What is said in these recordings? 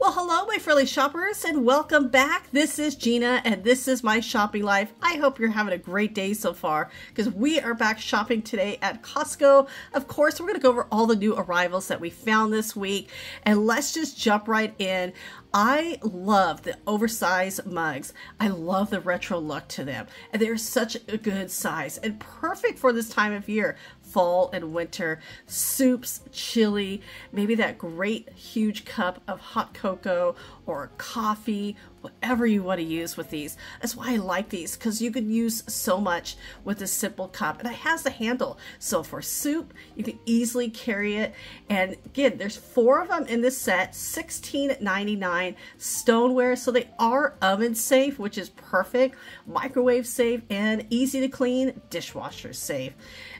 Well, hello, my frilly shoppers, and welcome back. This is Gina, and this is my shopping life. I hope you're having a great day so far, because we are back shopping today at Costco. Of course, we're going to go over all the new arrivals that we found this week, and let's just jump right in. I love the oversized mugs. I love the retro look to them, and they're such a good size and perfect for this time of year. Fall and winter, soups, chili, maybe that great huge cup of hot cocoa or coffee, whatever you want to use with these. That's why I like these, because you can use so much with a simple cup, and it has the handle. So for soup, you can easily carry it. And again, there's 4 of them in this set, $16.99 stoneware. So they are oven safe, which is perfect, microwave safe, and easy to clean, dishwasher safe.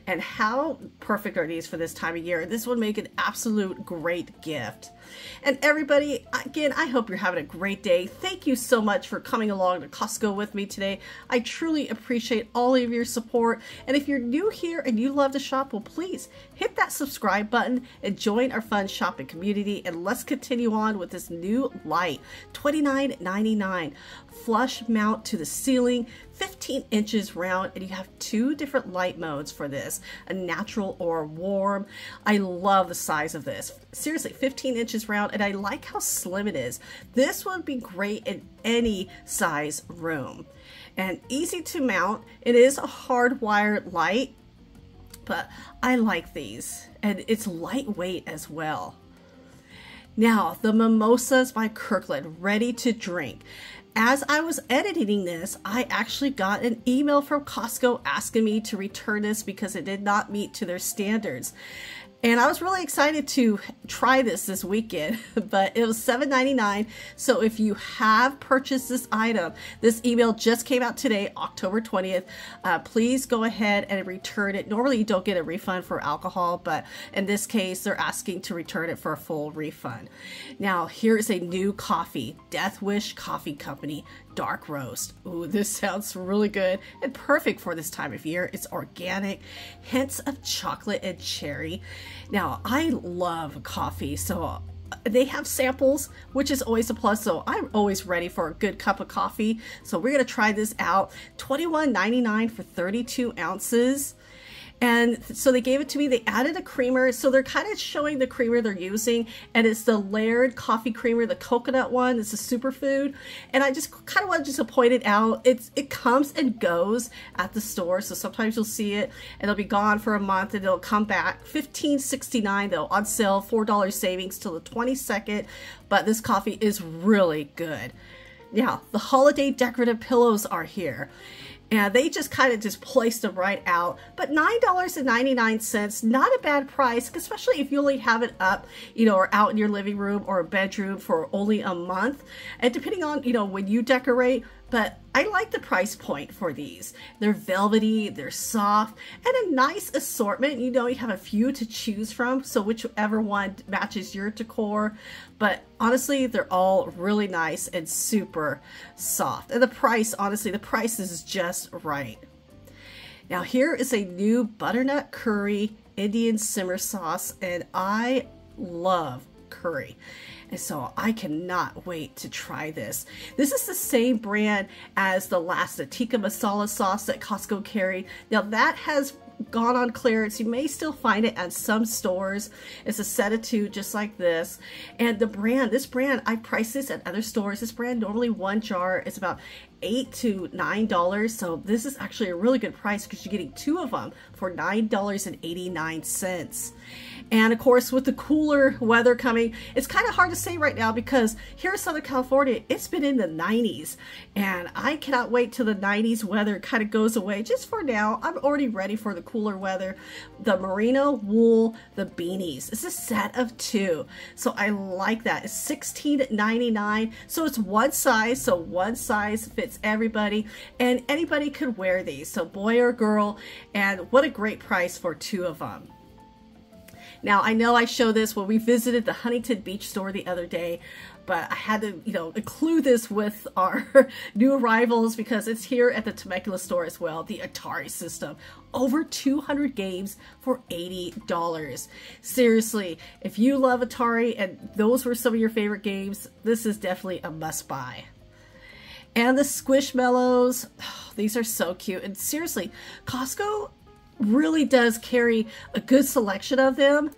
And how perfect are these for this time of year? This would make an absolute great gift. And everybody, again, I hope you're having a great day. Thank you so much for coming along to Costco with me today. I truly appreciate all of your support. And if you're new here and you love to shop, well, please hit that subscribe button and join our fun shopping community. And let's continue on with this new light, $29.99, flush mount to the ceiling, 15 inches round, and you have 2 different light modes for this, a natural or warm. I love the size of this. Seriously, 15 inches round, and I like how slim it is. This would be great in any size room. And easy to mount. It is a hardwired light, but I like these, and it's lightweight as well. Now, the mimosas by Kirkland, ready to drink. As I was editing this, I actually got an email from Costco asking me to return this because it did not meet to their standards. And I was really excited to try this weekend, but it was $7.99. So if you have purchased this item, this email just came out today, October 20th. Please go ahead and return it. Normally you don't get a refund for alcohol, but in this case, they're asking to return it for a full refund. Now, here's a new coffee, Death Wish Coffee Company, dark roast. Ooh, this sounds really good and perfect for this time of year. It's organic, hints of chocolate and cherry. Now, I love coffee, so they have samples, which is always a plus, so I'm always ready for a good cup of coffee. So we're going to try this out. $21.99 for 32 ounces. And so they gave it to me. They added a creamer. So they're kind of showing the creamer they're using. And it's the Laird Coffee Creamer, the coconut one. It's a superfood. And I just kind of want to point it out. It comes and goes at the store. So sometimes you'll see it and it'll be gone for a month and it'll come back. $15.69 though, on sale, $4 savings till the 22nd. But this coffee is really good. Now, the holiday decorative pillows are here. And they just kind of just placed them right out. But $9.99, not a bad price, especially if you only have it up, you know, or out in your living room or bedroom for only a month. And depending on, you know, when you decorate, but I like the price point for these. They're velvety, they're soft, and a nice assortment. You know, you have a few to choose from, so whichever one matches your decor. But honestly, they're all really nice and super soft. And the price, honestly, the price is just right. Now here is a new butternut curry Indian simmer sauce, and I love curry. And so I cannot wait to try this. This is the same brand as the last tikka masala sauce that Costco carried. Now that has gone on clearance. You may still find it at some stores. It's a set of 2 just like this. And the brand, this brand, I priced this at other stores. This brand, normally one jar is about $8 to $9. So this is actually a really good price because you're getting 2 of them for $9.89. And of course, with the cooler weather coming, it's kind of hard to say right now because here in Southern California, it's been in the 90s. And I cannot wait till the 90s weather kind of goes away. Just for now, I'm already ready for the cooler weather. The merino wool, the beanies. It's a set of 2. So I like that. It's $16.99. So it's one size. So one size fits everybody. And anybody could wear these. So boy or girl. And what a great price for 2 of them. Now, I know I show this when we visited the Huntington Beach store the other day, but I had to, you know, include this with our new arrivals because it's here at the Temecula store as well, the Atari system. Over 200 games for $80. Seriously, if you love Atari and those were some of your favorite games, this is definitely a must buy. And the Squishmallows, oh, these are so cute. And seriously, Costco really does carry a good selection of them.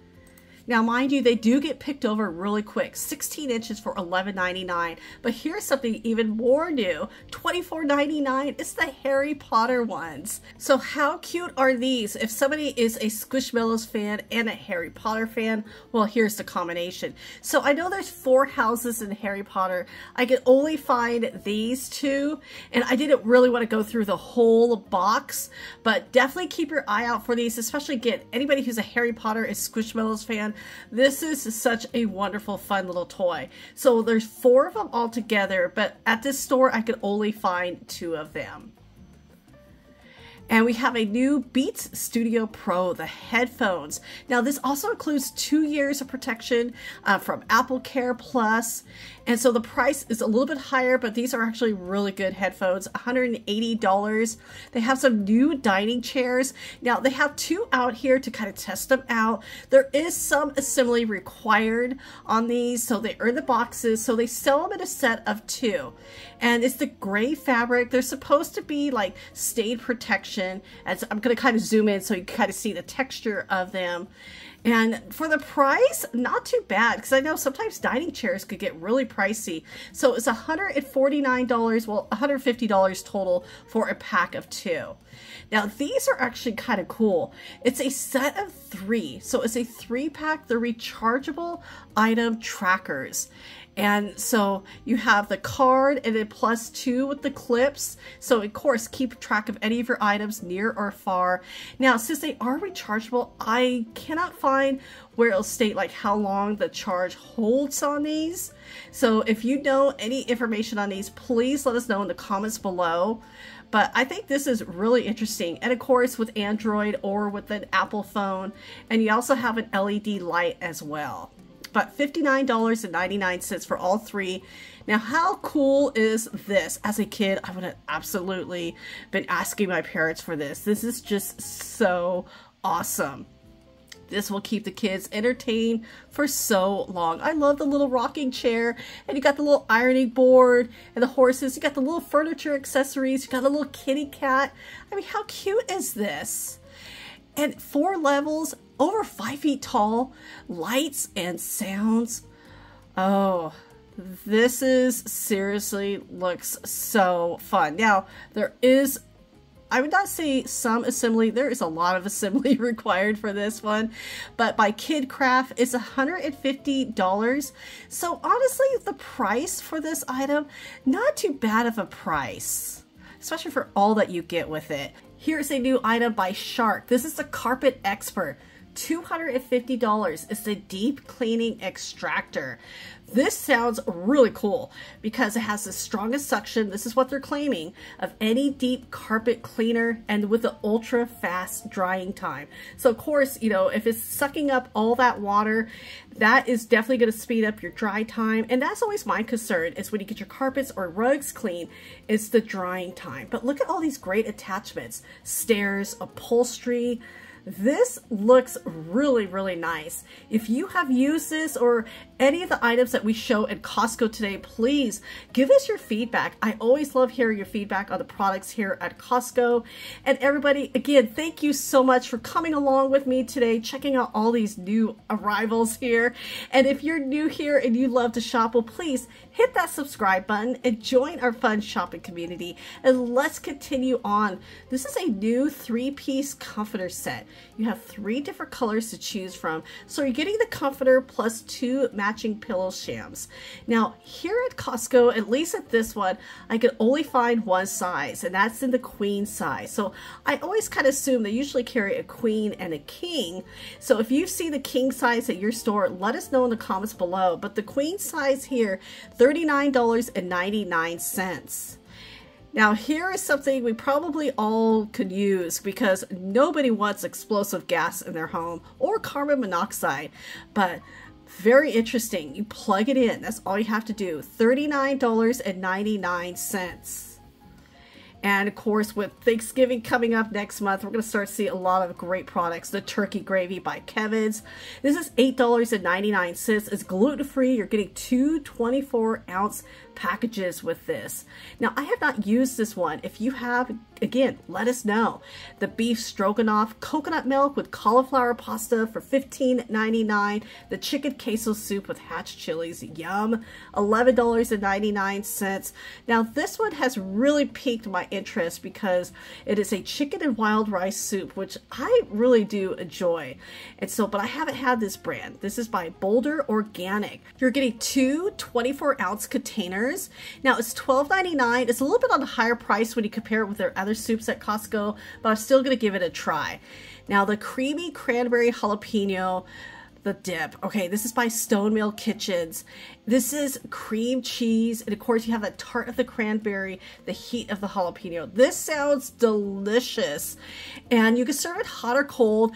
Now, mind you, they do get picked over really quick. 16 inches for $11.99. But here's something even more new, $24.99. It's the Harry Potter ones. So how cute are these? If somebody is a Squishmallows fan and a Harry Potter fan, well, here's the combination. So I know there's 4 houses in Harry Potter. I could only find these 2, and I didn't really want to go through the whole box, but definitely keep your eye out for these, especially get anybody who's a Harry Potter and Squishmallows fan. This is such a wonderful, fun little toy. So there's 4 of them all together, but at this store, I could only find 2 of them. And we have a new Beats Studio Pro, the headphones. Now, this also includes 2 years of protection from AppleCare Plus. And so the price is a little bit higher, but these are actually really good headphones, $180. They have some new dining chairs. Now, they have 2 out here to kind of test them out. There is some assembly required on these, so they are in the boxes. So they sell them in a set of 2. And it's the gray fabric. They're supposed to be like stain protection. And so I'm going to kind of zoom in so you can kind of see the texture of them. And for the price, not too bad, because I know sometimes dining chairs could get really pricey. So it's $149, well, $150 total for a pack of 2. Now, these are actually kind of cool. It's a set of 3. So it's a 3-pack. They're rechargeable item trackers. And so you have the card and then plus 2 with the clips. So, of course, keep track of any of your items near or far. Now, since they are rechargeable, I cannot find where it'll state like how long the charge holds on these. So if you know any information on these, please let us know in the comments below. But I think this is really interesting. And of course, with Android or with an Apple phone. And you also have an LED light as well. But $59.99 for all 3. Now, how cool is this? As a kid, I would have absolutely been asking my parents for this. This is just so awesome. This will keep the kids entertained for so long. I love the little rocking chair, and you got the little ironing board and the horses. You got the little furniture accessories. You got a little kitty cat. I mean, how cute is this? And 4 levels, over 5 feet tall, lights and sounds. Oh, this is seriously looks so fun. Now, there is, I would not say some assembly, there is a lot of assembly required for this one, but by Kid Craft, it's $150. So honestly, the price for this item, not too bad of a price, especially for all that you get with it. Here's a new item by Shark. This is the Carpet Expert. $250. It's the deep cleaning extractor. This sounds really cool because it has the strongest suction, this is what they're claiming, of any deep carpet cleaner and with the ultra fast drying time. So of course, you know, if it's sucking up all that water, that is definitely going to speed up your dry time. And that's always my concern is when you get your carpets or rugs clean, it's the drying time. But look at all these great attachments, stairs, upholstery. This looks really, really nice. If you have used this or any of the items that we show at Costco today, please give us your feedback. I always love hearing your feedback on the products here at Costco. And everybody, again, thank you so much for coming along with me today, checking out all these new arrivals here. And if you're new here and you love to shop, well, please hit that subscribe button and join our fun shopping community. And let's continue on. This is a new 3-piece comforter set. You have 3 different colors to choose from. So you're getting the comforter plus 2 matching pillow shams. Now here at Costco, at least at this one, I could only find one size, and that's in the queen size. So I always kind of assume they usually carry a queen and a king. So if you see the king size at your store, let us know in the comments below. But the queen size here, $39.99. Now here is something we probably all could use because nobody wants explosive gas in their home or carbon monoxide, but very interesting. You plug it in, that's all you have to do. $39.99. And of course, with Thanksgiving coming up next month, we're going to start to see a lot of great products. The turkey gravy by Kevin's. This is $8.99. It's gluten-free. You're getting two 24-ounce packages with this. Now, I have not used this one. If you have, again, let us know. The beef stroganoff, coconut milk with cauliflower pasta for $15.99. The chicken queso soup with hatch chilies, yum, $11.99. Now, this one has really piqued my interest because it is a chicken and wild rice soup, which I really do enjoy. And so, but I haven't had this brand. This is by Boulder Organic. You're getting two 24-ounce containers. Now it's $12.99. It's a little bit on the higher price when you compare it with their other soups at Costco, but I'm still going to give it a try. Now the creamy cranberry jalapeno, the dip. Okay, this is by Stone Mill Kitchens. This is cream cheese, and of course you have that tart of the cranberry, the heat of the jalapeno. This sounds delicious, and you can serve it hot or cold.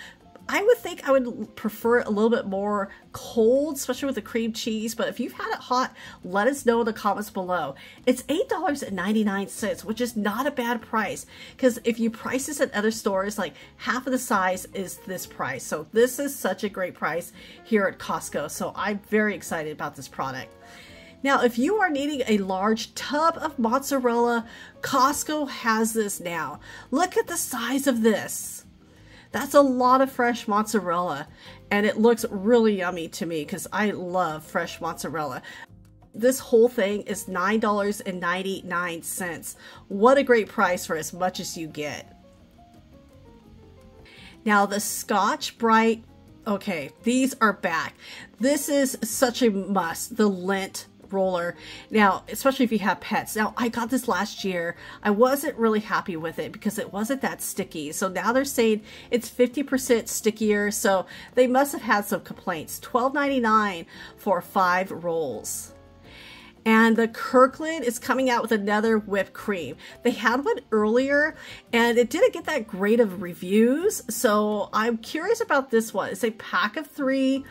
I would think I would prefer it a little bit more cold, especially with the cream cheese, but if you've had it hot, let us know in the comments below. It's $8.99, which is not a bad price, because if you price this at other stores, like half of the size is this price. So this is such a great price here at Costco, so I'm very excited about this product. Now, if you are needing a large tub of mozzarella, Costco has this now. Look at the size of this. That's a lot of fresh mozzarella, and it looks really yummy to me because I love fresh mozzarella. This whole thing is $9.99. What a great price for as much as you get. Now the Scotch-Brite, okay, these are back. This is such a must, the lint roller, now especially if you have pets. Now I got this last year. I wasn't really happy with it because it wasn't that sticky, so now they're saying it's 50% stickier, so they must have had some complaints. $12.99 for 5 rolls. And the Kirkland is coming out with another whipped cream. They had one earlier and it didn't get that great of reviews, so I'm curious about this one. It's a pack of 3,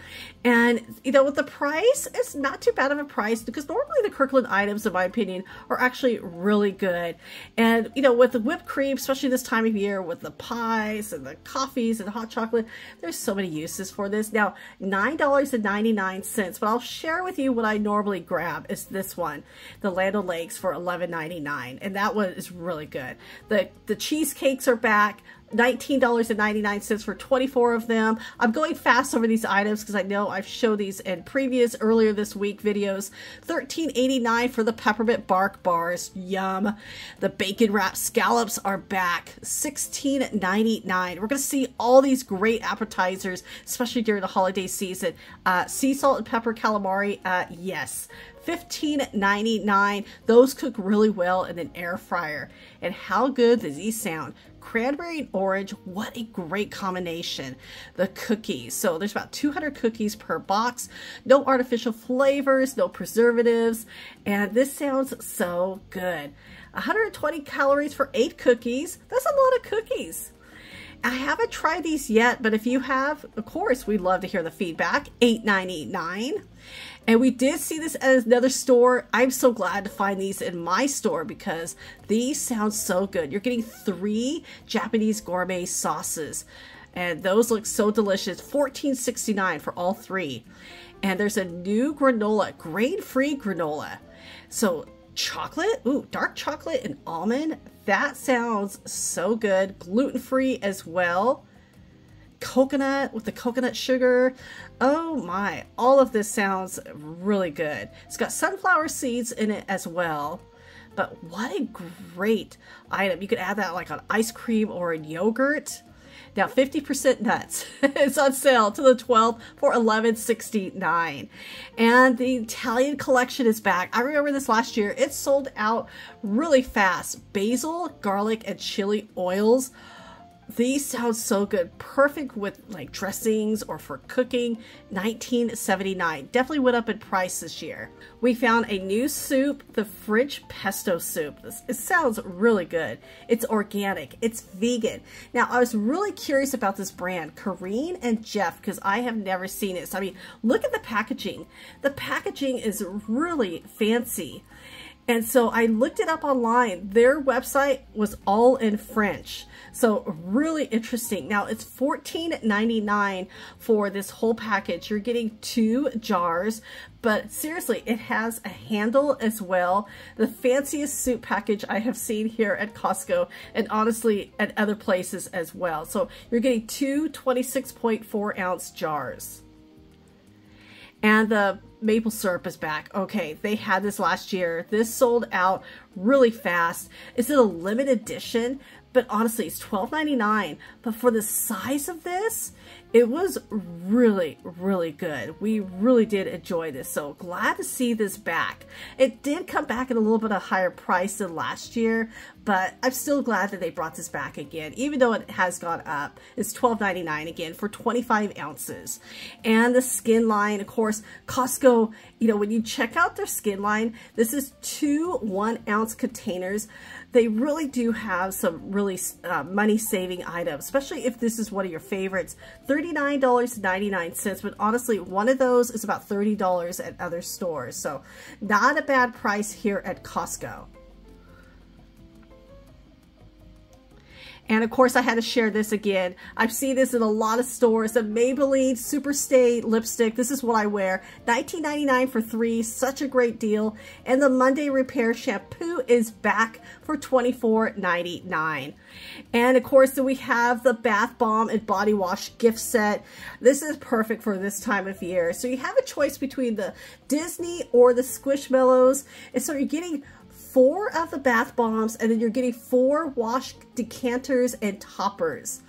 and you know, with the price, it's not too bad of a price because normally the Kirkland items, in my opinion, are actually really good. And you know, with the whipped cream, especially this time of year with the pies and the coffees and hot chocolate, there's so many uses for this. Now, $9.99, but I'll share with you what I normally grab is this one, the Land O'Lakes for $11.99, and that one is really good. The cheesecakes are back, $19.99 for 24 of them. I'm going fast over these items because I know I've shown these in previous earlier this week videos. $13.89 for the peppermint bark bars, yum. The bacon wrap scallops are back, $16.99. We're gonna see all these great appetizers, especially during the holiday season. Sea salt and pepper calamari, yes. $15.99. Those cook really well in an air fryer. And how good does these sound? Cranberry and orange, what a great combination. The cookies, so there's about 200 cookies per box. No artificial flavors, no preservatives, and this sounds so good. 120 calories for 8 cookies. That's a lot of cookies. I haven't tried these yet, but if you have, of course, we'd love to hear the feedback. $8.99. And we did see this at another store. I'm so glad to find these in my store because these sound so good. You're getting 3 Japanese gourmet sauces, and those look so delicious. $14.69 for all 3. And there's a new granola, grain-free granola. So chocolate, ooh, dark chocolate and almond. That sounds so good. Gluten-free as well. Coconut with the coconut sugar. Oh my, all of this sounds really good. It's got sunflower seeds in it as well. But what a great item. You could add that like on ice cream or in yogurt. Now 50% nuts. It's on sale to the 12th for $11.69. And the Italian collection is back. I remember this last year. It sold out really fast. Basil, garlic, and chili oils. These sound so good. Perfect with like dressings or for cooking. $19.79. Definitely went up in price this year. We found a new soup, the French pesto soup. It sounds really good. It's organic. It's vegan. Now, I was really curious about this brand, Kareen and Jeff, because I have never seen it. So, I mean, look at the packaging. The packaging is really fancy. And so I looked it up online. Their website was all in French. So really interesting. Now it's $14.99 for this whole package. You're getting 2 jars, but seriously, it has a handle as well. The fanciest soup package I have seen here at Costco and honestly at other places as well. So you're getting 2 26.4-ounce jars. And the maple syrup is back. Okay, they had this last year. This sold out really fast. It's a limited edition, but honestly, it's $12.99. But for the size of this, it was really, really good. We really did enjoy this. So glad to see this back. It did come back at a little bit of higher price than last year, but I'm still glad that they brought this back again, even though it has gone up. It's $12.99 again for 25 ounces. And the skin line, of course, Costco, you know, when you check out their skin line, this is 2 1-ounce containers. They really do have some really money-saving items, especially if this is one of your favorites. $39.99, but honestly, one of those is about $30 at other stores. So not a bad price here at Costco. And of course, I had to share this again. I've seen this in a lot of stores. The Maybelline Superstay lipstick. This is what I wear. $19.99 for 3. Such a great deal. And the Monday Repair Shampoo is back for $24.99. And of course, then we have the Bath Bomb and Body Wash gift set. This is perfect for this time of year. So you have a choice between the Disney or the Squishmallows. And so you're getting 4 of the bath bombs, and then you're getting 4 wash decanters and toppers.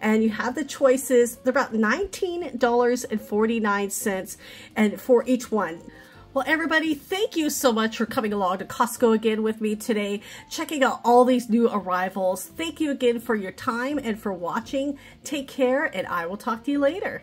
And you have the choices. They're about $19.49 and for each one. Well, everybody, thank you so much for coming along to Costco again with me today, checking out all these new arrivals. Thank you again for your time and for watching. Take care, and I will talk to you later.